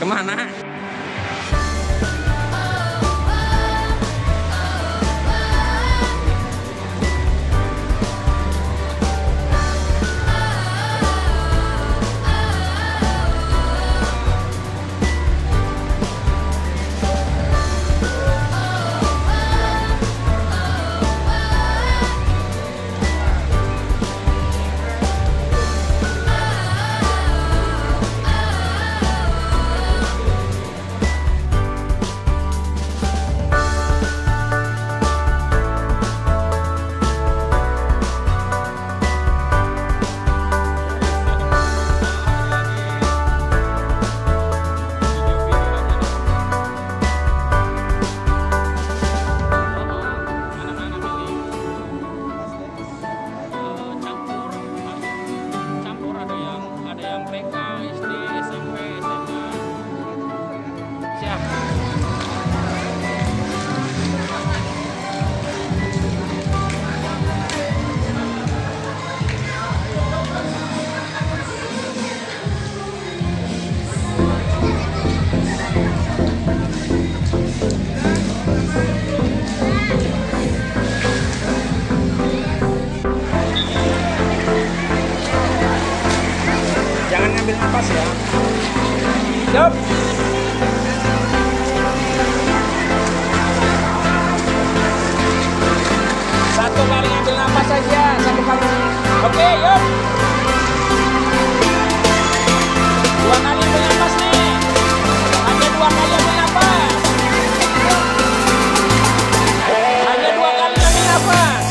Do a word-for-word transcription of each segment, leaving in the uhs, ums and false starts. Kemana? Pas ya. Jump. Satu kali ambil nafas saja, satu kali. Oke, okay, yuk. Dua kali ambil nafas nih. Hanya dua kali ambil nafas. Hanya dua kali ambil nafas.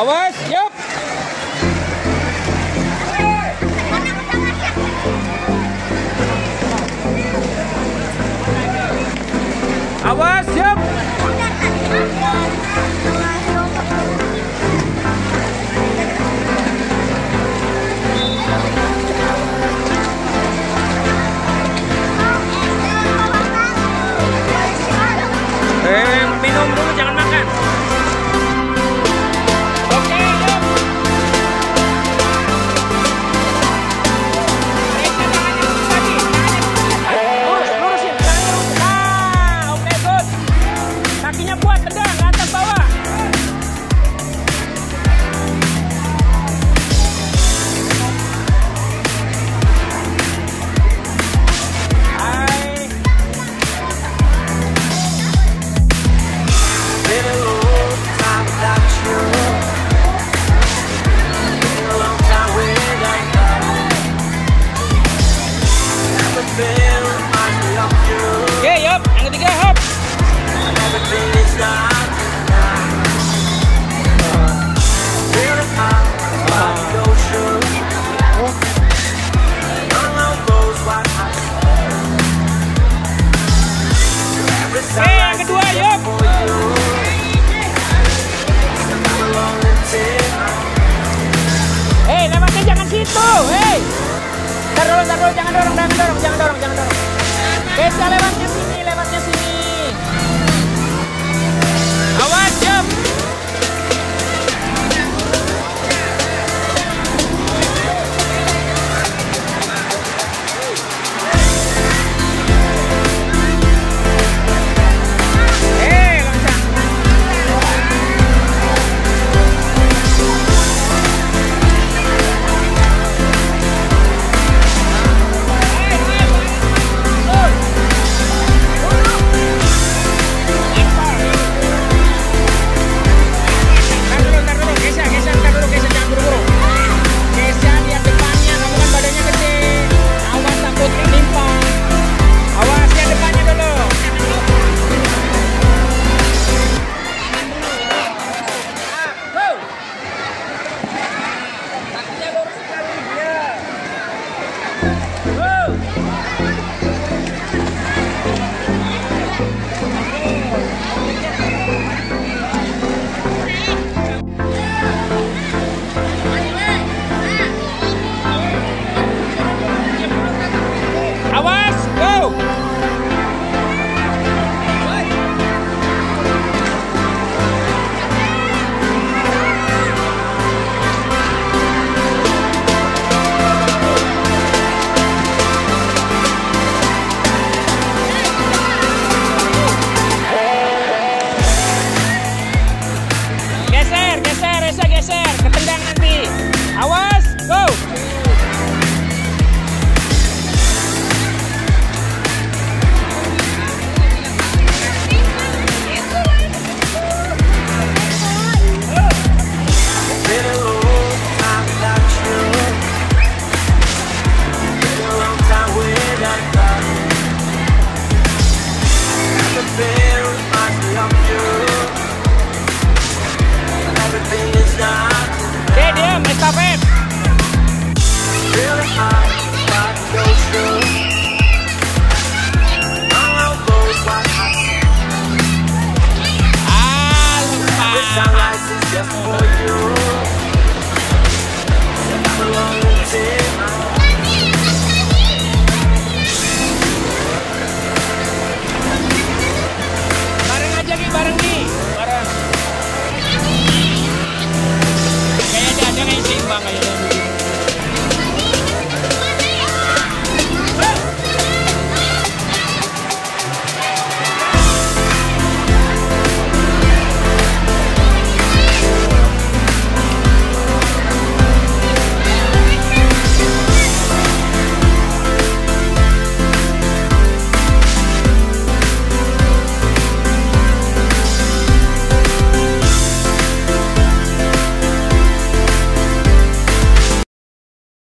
Awas, ya.